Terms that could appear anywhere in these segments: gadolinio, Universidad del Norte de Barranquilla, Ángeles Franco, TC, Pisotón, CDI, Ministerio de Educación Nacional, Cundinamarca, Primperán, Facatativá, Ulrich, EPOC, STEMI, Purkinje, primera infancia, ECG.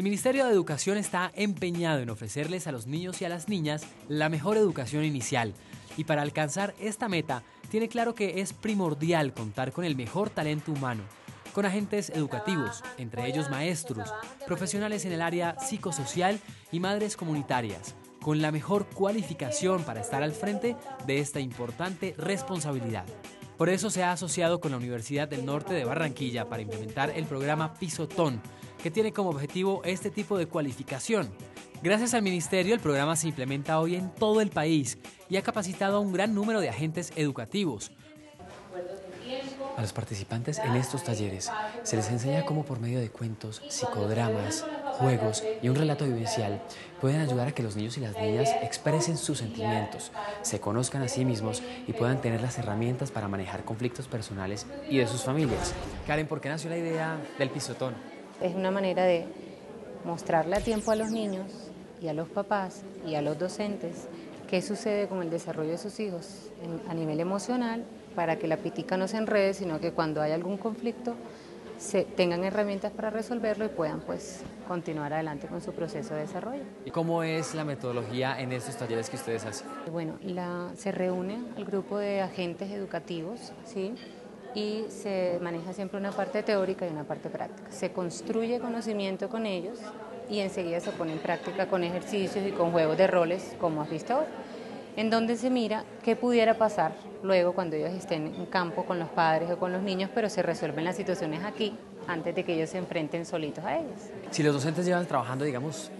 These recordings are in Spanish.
El Ministerio de Educación está empeñado en ofrecerles a los niños y a las niñas la mejor educación inicial. Y para alcanzar esta meta, tiene claro que es primordial contar con el mejor talento humano, con agentes educativos, entre ellos maestros, profesionales en el área psicosocial y madres comunitarias, con la mejor cualificación para estar al frente de esta importante responsabilidad. Por eso se ha asociado con la Universidad del Norte de Barranquilla para implementar el programa Pisotón, que tiene como objetivo este tipo de cualificación. Gracias al Ministerio, el programa se implementa hoy en todo el país y ha capacitado a un gran número de agentes educativos. A los participantes en estos talleres se les enseña cómo por medio de cuentos, psicodramas, juegos y un relato vivencial pueden ayudar a que los niños y las niñas expresen sus sentimientos, se conozcan a sí mismos y puedan tener las herramientas para manejar conflictos personales y de sus familias. Karen, ¿por qué nació la idea del pisotón? Es una manera de mostrarle a tiempo a los niños y a los papás y a los docentes qué sucede con el desarrollo de sus hijos a nivel emocional, para que la pitica no se enrede, sino que cuando hay algún conflicto se tengan herramientas para resolverlo y puedan pues continuar adelante con su proceso de desarrollo. ¿Y cómo es la metodología en estos talleres que ustedes hacen? Bueno, se reúne el grupo de agentes educativos, ¿sí? Y se maneja siempre una parte teórica y una parte práctica. Se construye conocimiento con ellos y enseguida se pone en práctica con ejercicios y con juegos de roles, como has visto ahora, en donde se mira qué pudiera pasar luego cuando ellos estén en campo con los padres o con los niños, pero se resuelven las situaciones aquí antes de que ellos se enfrenten solitos a ellos. Si los docentes llevan trabajando, digamos,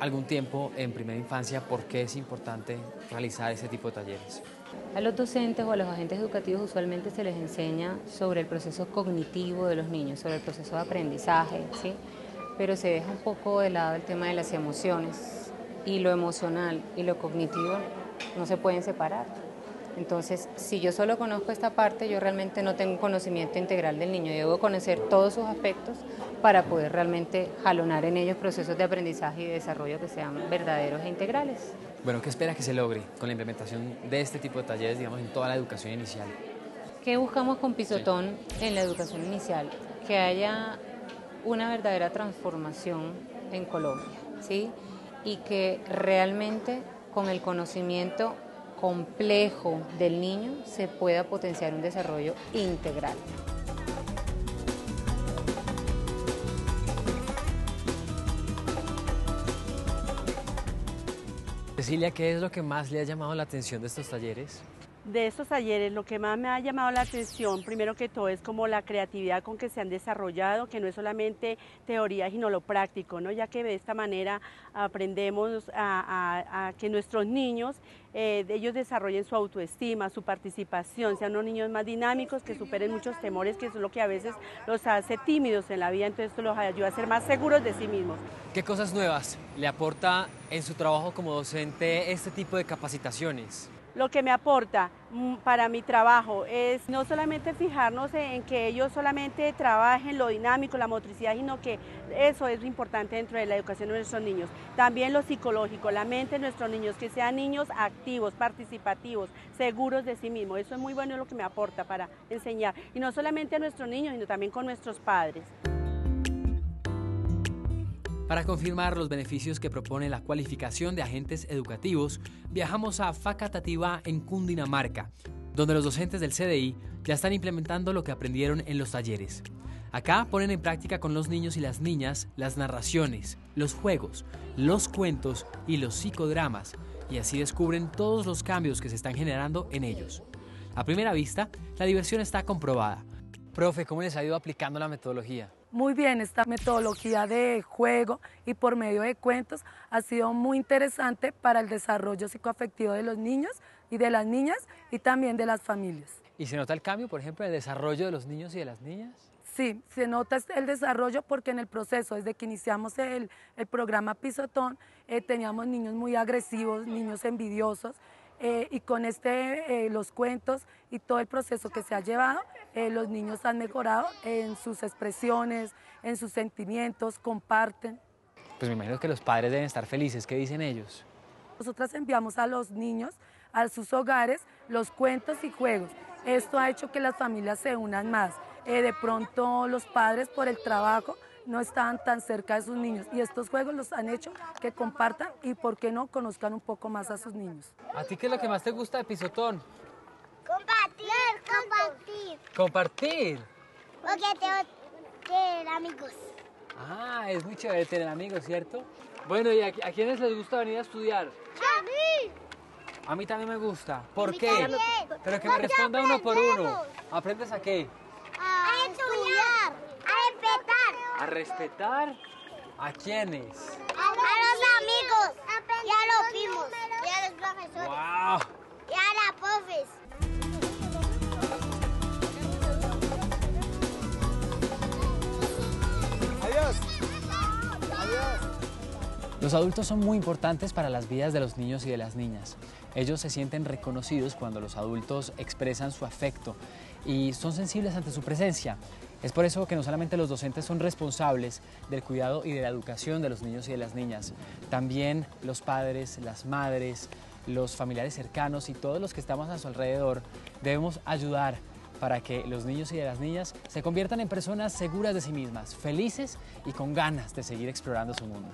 algún tiempo en primera infancia, ¿por qué es importante realizar ese tipo de talleres? A los docentes o a los agentes educativos usualmente se les enseña sobre el proceso cognitivo de los niños, sobre el proceso de aprendizaje, ¿sí? Pero se deja un poco de lado el tema de las emociones, y lo emocional y lo cognitivo no se pueden separar. Entonces, si yo solo conozco esta parte, yo realmente no tengo un conocimiento integral del niño. Debo conocer todos sus aspectos para poder realmente jalonar en ellos procesos de aprendizaje y de desarrollo que sean verdaderos e integrales. Bueno, ¿qué espera que se logre con la implementación de este tipo de talleres, digamos, en toda la educación inicial? ¿Qué buscamos con Pisotón en la educación inicial? Que haya una verdadera transformación en Colombia, ¿sí? Y que realmente con el conocimiento complejo del niño se pueda potenciar un desarrollo integral. Cecilia, ¿qué es lo que más le ha llamado la atención de estos talleres? De estos talleres, lo que más me ha llamado la atención, primero que todo, es como la creatividad con que se han desarrollado, que no es solamente teoría, sino lo práctico, ¿no? Ya que de esta manera aprendemos a que nuestros niños, ellos desarrollen su autoestima, su participación, sean unos niños más dinámicos, que superen muchos temores, que eso es lo que a veces los hace tímidos en la vida, entonces esto los ayuda a ser más seguros de sí mismos. ¿Qué cosas nuevas le aporta en su trabajo como docente este tipo de capacitaciones? Lo que me aporta para mi trabajo es no solamente fijarnos en que ellos solamente trabajen lo dinámico, la motricidad, sino que eso es importante dentro de la educación de nuestros niños. También lo psicológico, la mente de nuestros niños, que sean niños activos, participativos, seguros de sí mismos. Eso es muy bueno, es lo que me aporta para enseñar. Y no solamente a nuestros niños, sino también con nuestros padres. Para confirmar los beneficios que propone la cualificación de agentes educativos, viajamos a Facatativá, en Cundinamarca, donde los docentes del CDI ya están implementando lo que aprendieron en los talleres. Acá ponen en práctica con los niños y las niñas las narraciones, los juegos, los cuentos y los psicodramas, y así descubren todos los cambios que se están generando en ellos. A primera vista, la diversión está comprobada. Profe, ¿cómo les ha ido aplicando la metodología? Muy bien, esta metodología de juego y por medio de cuentos ha sido muy interesante para el desarrollo psicoafectivo de los niños y de las niñas y también de las familias. ¿Y se nota el cambio, por ejemplo, en el desarrollo de los niños y de las niñas? Sí, se nota el desarrollo porque en el proceso, desde que iniciamos el programa Pisotón, teníamos niños muy agresivos, niños envidiosos, y con los cuentos y todo el proceso que se ha llevado, los niños han mejorado en sus expresiones, en sus sentimientos, comparten. Pues me imagino que los padres deben estar felices. ¿Qué dicen ellos? Nosotras enviamos a los niños a sus hogares los cuentos y juegos. Esto ha hecho que las familias se unan más. De pronto los padres, por el trabajo, no estaban tan cerca de sus niños, y estos juegos los han hecho que compartan y, por qué no, conozcan un poco más a sus niños. ¿A ti qué es lo que más te gusta de Pisotón? Compartir. ¿Compartir? Porque tengo amigos. Ah, es muy chévere tener amigos, ¿cierto? Bueno, ¿y a quiénes les gusta venir a estudiar? ¡A mí! A mí también me gusta. ¿Por qué? También. Pero que me responda uno por uno. ¿Aprendes a qué? A estudiar, a respetar. ¿A respetar? ¿A quiénes? A los amigos, y a los primos, y a los profesores. ¡Wow! Y a la profes. ¡Adiós! ¡Adiós! Los adultos son muy importantes para las vidas de los niños y de las niñas. Ellos se sienten reconocidos cuando los adultos expresan su afecto y son sensibles ante su presencia. Es por eso que no solamente los docentes son responsables del cuidado y de la educación de los niños y de las niñas, también los padres, las madres, los familiares cercanos y todos los que estamos a su alrededor debemos ayudar para que los niños y las niñas se conviertan en personas seguras de sí mismas, felices y con ganas de seguir explorando su mundo.